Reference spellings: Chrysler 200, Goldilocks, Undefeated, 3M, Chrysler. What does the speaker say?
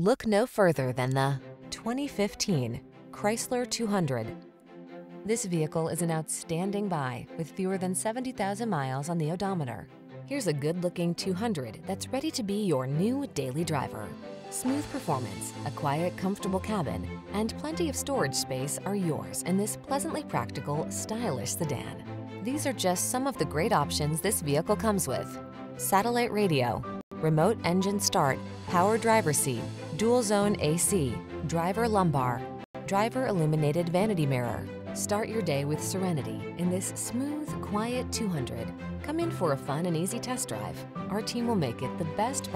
Look no further than the 2015 Chrysler 200. This vehicle is an outstanding buy with fewer than 70,000 miles on the odometer. Here's a good-looking 200 that's ready to be your new daily driver. Smooth performance, a quiet, comfortable cabin, and plenty of storage space are yours in this pleasantly practical, stylish sedan. These are just some of the great options this vehicle comes with: satellite radio, remote engine start, power driver seat, dual zone AC, driver lumbar, driver illuminated vanity mirror. Start your day with serenity in this smooth, quiet 200. Come in for a fun and easy test drive. Our team will make it the best possible.